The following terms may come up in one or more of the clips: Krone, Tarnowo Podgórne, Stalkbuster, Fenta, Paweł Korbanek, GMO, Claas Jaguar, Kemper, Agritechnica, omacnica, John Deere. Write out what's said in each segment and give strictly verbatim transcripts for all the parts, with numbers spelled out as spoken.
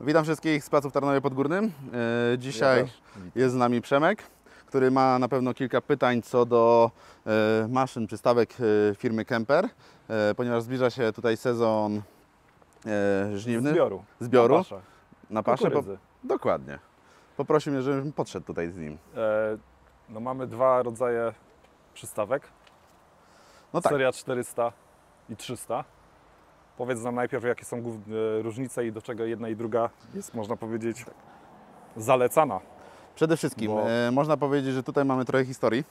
Witam wszystkich z placu w Tarnowie Podgórnym. Dzisiaj jest z nami Przemek, który ma na pewno kilka pytań co do maszyn, przystawek firmy Kemper, ponieważ zbliża się tutaj sezon żniwny. Zbioru. Zbioru. Na pasze. Na pasze. Dokładnie. Poprosił mnie, żebym podszedł tutaj z nim. E, no mamy dwa rodzaje przystawek. No tak. Seria czterysta i trzysta. Powiedz nam najpierw, jakie są różnice i do czego jedna i druga jest, można powiedzieć, zalecana. Przede wszystkim Bo... e, można powiedzieć, że tutaj mamy trochę historii,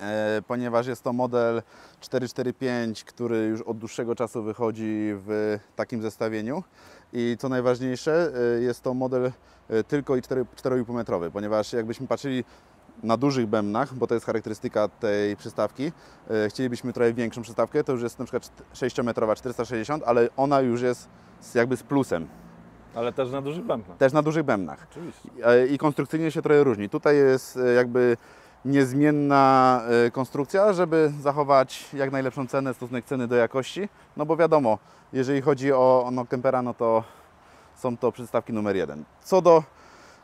e, ponieważ jest to model cztery cztery pięć, który już od dłuższego czasu wychodzi w takim zestawieniu. I co najważniejsze, e, jest to model tylko i cztery i pół metrowy, ponieważ jakbyśmy patrzyli na dużych bębnach, bo to jest charakterystyka tej przystawki. Chcielibyśmy trochę większą przystawkę, to już jest na przykład sześciometrowa czterysta sześćdziesiąt, ale ona już jest jakby z plusem. Ale też na dużych bębnach. Też na dużych bębnach. Oczywiście. I konstrukcyjnie się trochę różni. Tutaj jest jakby niezmienna konstrukcja, żeby zachować jak najlepszą cenę, stosunek ceny do jakości. No bo wiadomo, jeżeli chodzi o no, Kempera, no to są to przystawki numer jeden. Co do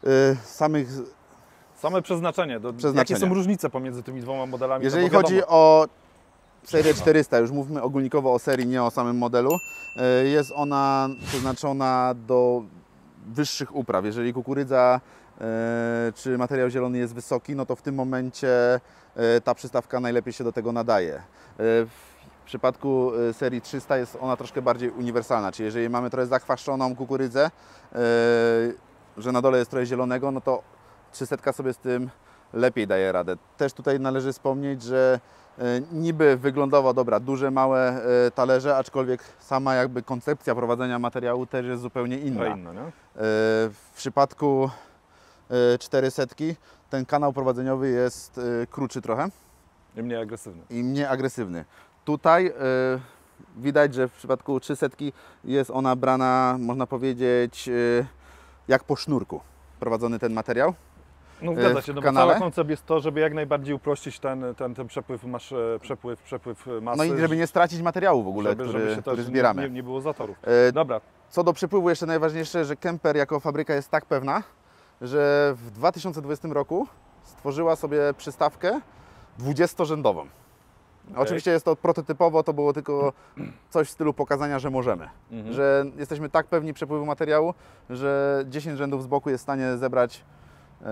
y, samych... Same przeznaczenie. Do, przeznaczenie. Jakie są różnice pomiędzy tymi dwoma modelami? Jeżeli chodzi wiadomo. o serię czterysta, już mówmy ogólnikowo o serii, nie o samym modelu, jest ona przeznaczona do wyższych upraw. Jeżeli kukurydza czy materiał zielony jest wysoki, no to w tym momencie ta przystawka najlepiej się do tego nadaje. W przypadku serii trzysta jest ona troszkę bardziej uniwersalna, czyli jeżeli mamy trochę zachwaszczoną kukurydzę, że na dole jest trochę zielonego, no to trzysetka sobie z tym lepiej daje radę. Też tutaj należy wspomnieć, że niby wyglądowo dobra, duże, małe talerze, aczkolwiek sama jakby koncepcja prowadzenia materiału też jest zupełnie inna. inna nie? W przypadku czterysetki ten kanał prowadzeniowy jest krótszy trochę. I mniej agresywny. I mniej agresywny. Tutaj widać, że w przypadku trzysetki jest ona brana, można powiedzieć, jak po sznurku prowadzony ten materiał. No zgadza się, no bo cały koncept jest to, żeby jak najbardziej uprościć ten, ten, ten przepływ, masz, przepływ, przepływ masy. No i żeby nie stracić materiału w ogóle, żeby, który, żeby się który zbieramy. Nie, nie było zatorów. E, Dobra. Co do przepływu jeszcze najważniejsze, że Kemper jako fabryka jest tak pewna, że w dwa tysiące dwudziestym roku stworzyła sobie przystawkę dwudziestorzędową. Okay. Oczywiście jest to prototypowo, to było tylko coś w stylu pokazania, że możemy. Mhm. Że jesteśmy tak pewni przepływu materiału, że dziesięć rzędów z boku jest w stanie zebrać yy,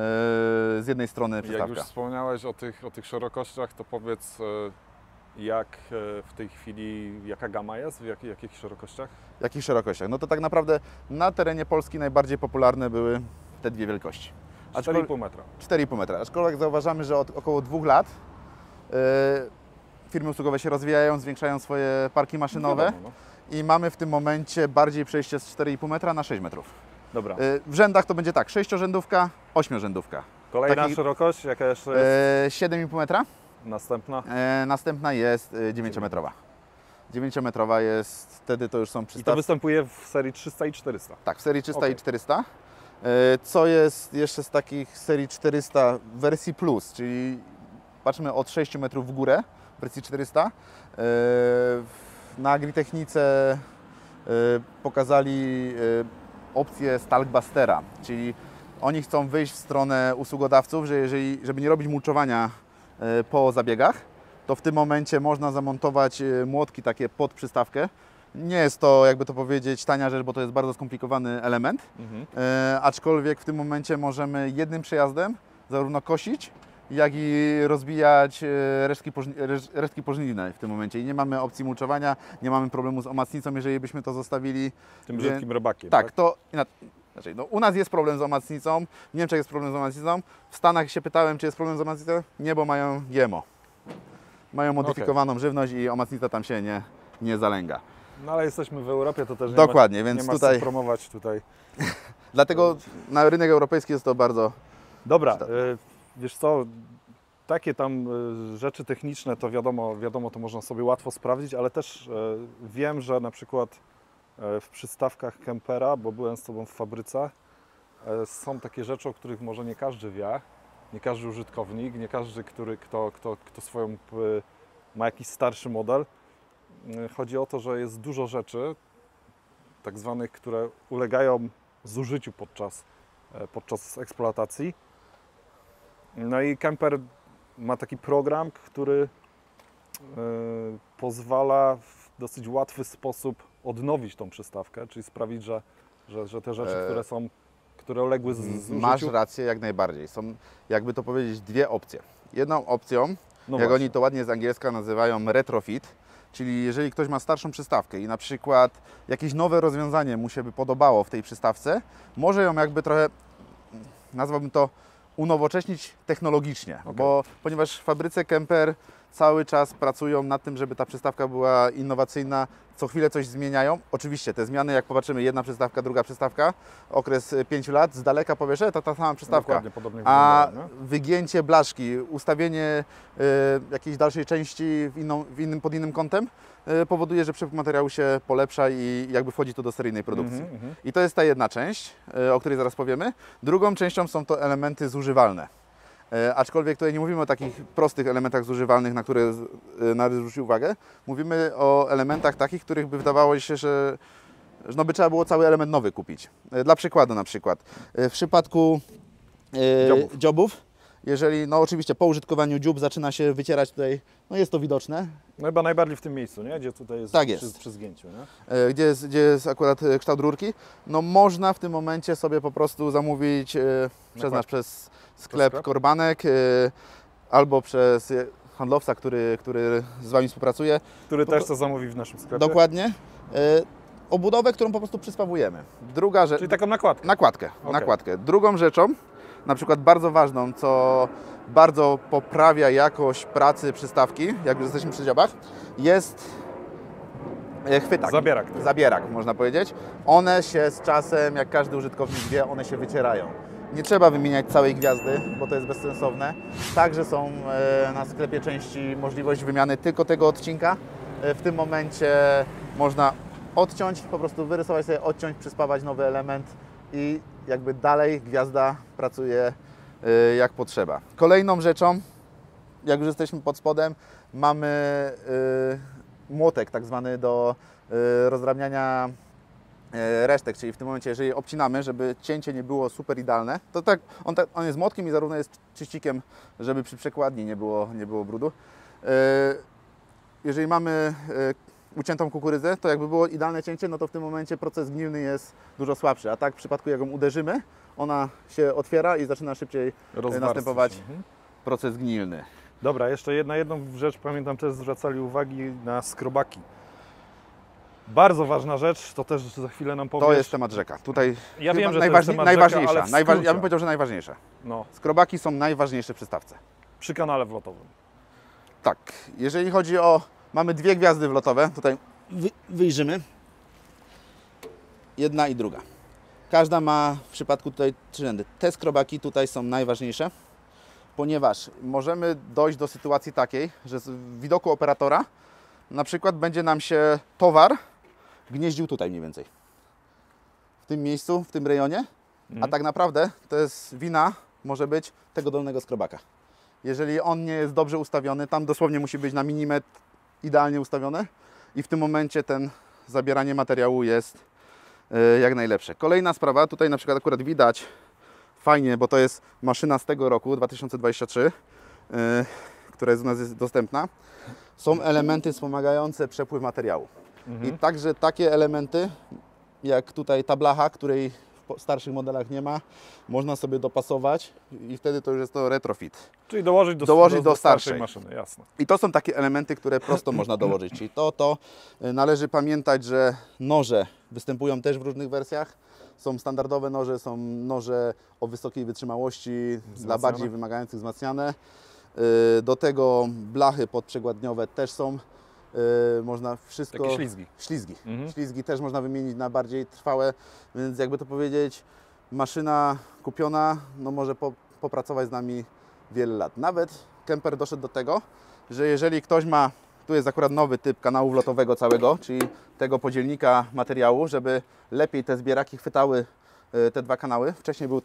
z jednej strony przystawka. Jak już wspomniałeś o tych, o tych szerokościach, to powiedz jak w tej chwili, jaka gama jest, w jak, jakich szerokościach? Jakich szerokościach? No to tak naprawdę na terenie Polski najbardziej popularne były te dwie wielkości. cztery i pół metra. cztery i pół metra. Aczkolwiek zauważamy, że od około dwóch lat yy, firmy usługowe się rozwijają, zwiększają swoje parki maszynowe no wiadomo, no. i mamy w tym momencie bardziej przejście z cztery i pół metra na sześć metrów. Dobra. W rzędach to będzie tak, sześciorzędówka, ośmiorzędówka. Kolejna Taki, szerokość, jaka jeszcze jest? siedem i pół metra. Następna? E, następna jest dziewięciometrowa. dziewięciometrowa jest, wtedy to już są przystaw... I to występuje w serii trzysta i czterysta? Tak, w serii trzysta okay. i czterysta. E, co jest jeszcze z takich serii czterysta w wersji plus, czyli patrzmy od sześciu metrów w górę. W wersji czterysta. Na Agritechnice pokazali opcję Stalkbustera, czyli oni chcą wyjść w stronę usługodawców, że jeżeli, żeby nie robić mulczowania po zabiegach, to w tym momencie można zamontować młotki takie pod przystawkę. Nie jest to, jakby to powiedzieć, tania rzecz, bo to jest bardzo skomplikowany element, mhm. aczkolwiek w tym momencie możemy jednym przejazdem zarówno kosić, jak i rozbijać resztki, resztki pożniwne w tym momencie. I nie mamy opcji mulczowania, nie mamy problemu z omacnicą, jeżeli byśmy to zostawili. Tym brzydkim robakiem. Tak, tak? to inaczej, no, u nas jest problem z omacnicą, w Niemczech jest problem z omacnicą. W Stanach się pytałem, czy jest problem z omacnicą. Nie, bo mają G M O. Mają modyfikowaną okay. żywność i omacnica tam się nie, nie zalęga. No ale jesteśmy w Europie, to też nie Dokładnie, ma, więc nie ma tutaj... promować tutaj. Dlatego na rynek europejski jest to bardzo... Dobra. Wiesz co, takie tam rzeczy techniczne to wiadomo, wiadomo, to można sobie łatwo sprawdzić, ale też wiem, że na przykład w przystawkach Kempera, bo byłem z Tobą w fabryce, są takie rzeczy, o których może nie każdy wie, nie każdy użytkownik, nie każdy, który, kto, kto, kto swoją ma jakiś starszy model. Chodzi o to, że jest dużo rzeczy tak zwanych, które ulegają zużyciu podczas, podczas eksploatacji. No i Kemper ma taki program, który pozwala w dosyć łatwy sposób odnowić tą przystawkę, czyli sprawić, że, że, że te rzeczy, które są, które uległy zużyciu... Masz rację, jak najbardziej. Są, jakby to powiedzieć, dwie opcje. Jedną opcją, no jak właśnie. Oni to ładnie z angielska nazywają retrofit, czyli jeżeli ktoś ma starszą przystawkę i na przykład jakieś nowe rozwiązanie mu się by podobało w tej przystawce, może ją jakby trochę, nazwałbym to, unowocześnić technologicznie, okay. bo ponieważ w fabryce Kemper cały czas pracują nad tym, żeby ta przystawka była innowacyjna, co chwilę coś zmieniają. Oczywiście te zmiany, jak popatrzymy, jedna przystawka, druga przystawka, okres pięciu lat, z daleka powiesz, ta, ta sama przystawka, a wygięcie blaszki, ustawienie y, jakiejś dalszej części w inną, w innym, pod innym kątem y, powoduje, że przepływ materiału się polepsza i jakby wchodzi to do seryjnej produkcji. Mm -hmm. I to jest ta jedna część, y, o której zaraz powiemy. Drugą częścią są to elementy zużywalne. Aczkolwiek tutaj nie mówimy o takich prostych elementach zużywalnych, na które należy zwrócić uwagę. Mówimy o elementach takich, których by wydawało się, że no by trzeba było cały element nowy kupić. Dla przykładu na przykład. W przypadku dziobów, dziobów jeżeli, no oczywiście po użytkowaniu dziób zaczyna się wycierać tutaj, no jest to widoczne. No chyba najbardziej w tym miejscu, nie? Gdzie tutaj jest, tak jest. Przy, przy zgięciu, nie? Gdzie jest, gdzie jest akurat kształt rurki. No można w tym momencie sobie po prostu zamówić przez nas, przez sklep, sklep Korbanek yy, albo przez handlowca, który, który z Wami współpracuje. Który po, też to zamówi w naszym sklepie. Dokładnie. Yy, obudowę, którą po prostu przyspawujemy. Druga rzecz. Czyli taką nakładkę. Nakładkę, okay. nakładkę. Drugą rzeczą, na przykład bardzo ważną, co bardzo poprawia jakość pracy przystawki, jak już jesteśmy przy dziobach, jest chwytak. Zabierak. Tak. Zabierak, można powiedzieć. One się z czasem, jak każdy użytkownik wie, one się wycierają. Nie trzeba wymieniać całej gwiazdy, bo to jest bezsensowne. Także są na sklepie części możliwość wymiany tylko tego odcinka. W tym momencie można odciąć, po prostu wyrysować sobie, odciąć, przyspawać nowy element i jakby dalej gwiazda pracuje jak potrzeba. Kolejną rzeczą, jak już jesteśmy pod spodem, mamy młotek tak zwany do rozdrabniania resztek, czyli w tym momencie, jeżeli obcinamy, żeby cięcie nie było super idealne, to tak on, tak, on jest młotkiem i zarówno jest czyścikiem, żeby przy przekładni nie było, nie było brudu. Jeżeli mamy uciętą kukurydzę, to jakby było idealne cięcie, no to w tym momencie proces gnilny jest dużo słabszy, a tak w przypadku, jak ją uderzymy, ona się otwiera i zaczyna szybciej następować mhm. proces gnilny. Dobra, jeszcze jedna, jedną rzecz, pamiętam, też zwracali uwagi na skrobaki. Bardzo ważna rzecz, to też za chwilę nam powiesz. To jest temat rzeka. Tutaj ja wiem, że najważ... temat najważniejsza. Rzeka, Najwa... Ja bym powiedział, że najważniejsza. No. Skrobaki są najważniejsze w przystawce. Przy kanale wlotowym. Tak. Jeżeli chodzi o... Mamy dwie gwiazdy wlotowe. Tutaj Wy... wyjrzymy. Jedna i druga. Każda ma w przypadku tutaj trzy rzędy. Te skrobaki tutaj są najważniejsze, ponieważ możemy dojść do sytuacji takiej, że z widoku operatora na przykład będzie nam się towar gnieździł tutaj mniej więcej, w tym miejscu, w tym rejonie, mm. a tak naprawdę to jest wina, może być tego dolnego skrobaka. Jeżeli on nie jest dobrze ustawiony, tam dosłownie musi być na milimetr idealnie ustawione i w tym momencie ten zabieranie materiału jest yy, jak najlepsze. Kolejna sprawa, tutaj na przykład akurat widać fajnie, bo to jest maszyna z tego roku, dwa tysiące dwudziestego trzeciego, yy, która jest u nas dostępna, są elementy wspomagające przepływ materiału. Mhm. I także takie elementy, jak tutaj ta blacha, której w starszych modelach nie ma, można sobie dopasować i wtedy to już jest to retrofit. Czyli dołożyć do, dołożyć do, do starszej. starszej maszyny, jasne. I to są takie elementy, które prosto można dołożyć. Czyli to, to należy pamiętać, że noże występują też w różnych wersjach. Są standardowe noże, są noże o wysokiej wytrzymałości, dla bardziej wymagających wzmacniane. Do tego blachy podprzegładniowe też są, można wszystko... Takie ślizgi. Ślizgi. Mhm. Ślizgi też można wymienić na bardziej trwałe, więc jakby to powiedzieć, maszyna kupiona no może po, popracować z nami wiele lat. Nawet Kemper doszedł do tego, że jeżeli ktoś ma, tu jest akurat nowy typ kanału wlotowego całego, czyli tego podzielnika materiału, żeby lepiej te zbieraki chwytały te dwa kanały. Wcześniej był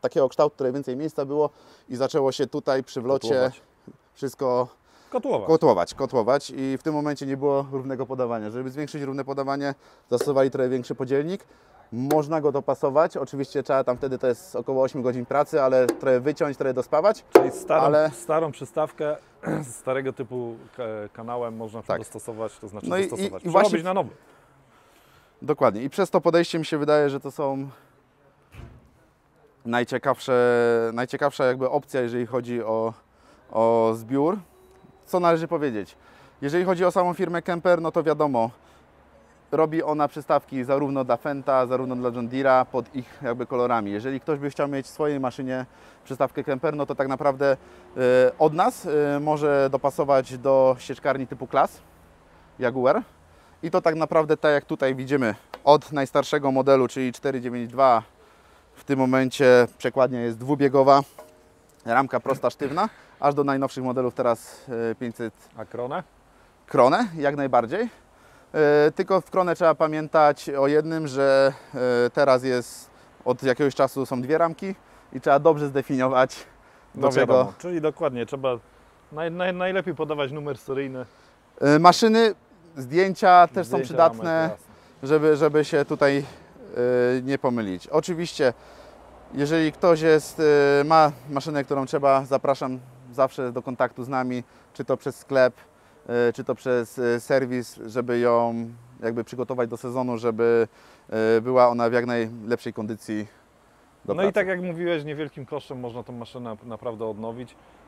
takiego kształtu, trochę więcej miejsca było i zaczęło się tutaj przy wlocie kotłować. wszystko kotłować. kotłować, kotłować i w tym momencie nie było równego podawania. Żeby zwiększyć równe podawanie, zastosowali trochę większy podzielnik, Można go dopasować, oczywiście trzeba tam wtedy, to jest około ośmiu godzin pracy, ale trochę wyciąć, trochę dospawać. Czyli starą, ale... starą przystawkę z starego typu kanałem można tak. dostosować, to znaczy no dostosować, i, i właśnie... na nowy. Dokładnie i przez to podejście mi się wydaje, że to są najciekawsze, najciekawsza jakby opcja, jeżeli chodzi o, o zbiór. Co należy powiedzieć? Jeżeli chodzi o samą firmę Kemper, no to wiadomo, robi ona przystawki zarówno dla Fenta, zarówno dla John Deere'a pod ich jakby kolorami. Jeżeli ktoś by chciał mieć w swojej maszynie przystawkę Kemper, no to tak naprawdę y, od nas y, może dopasować do sieczkarni typu Claas Jaguar. I to tak naprawdę tak jak tutaj widzimy, od najstarszego modelu, czyli cztery dziewięć dwa, w tym momencie przekładnia jest dwubiegowa, ramka prosta, sztywna, aż do najnowszych modelów teraz pięćset. A Krone? Krone, jak najbardziej. Tylko w Krone trzeba pamiętać o jednym, że teraz jest, od jakiegoś czasu są dwie ramki i trzeba dobrze zdefiniować do czego. Czyli dokładnie, trzeba naj, naj, najlepiej podawać numer seryjny. Maszyny, zdjęcia też zdjęcia są przydatne, żeby, żeby się tutaj y, nie pomylić. Oczywiście, jeżeli ktoś jest, y, ma maszynę, którą trzeba, zapraszam zawsze do kontaktu z nami, czy to przez sklep, czy to przez serwis, żeby ją jakby przygotować do sezonu, żeby była ona w jak najlepszej kondycji do pracy. No i tak jak mówiłeś, niewielkim kosztem można tę maszynę naprawdę odnowić.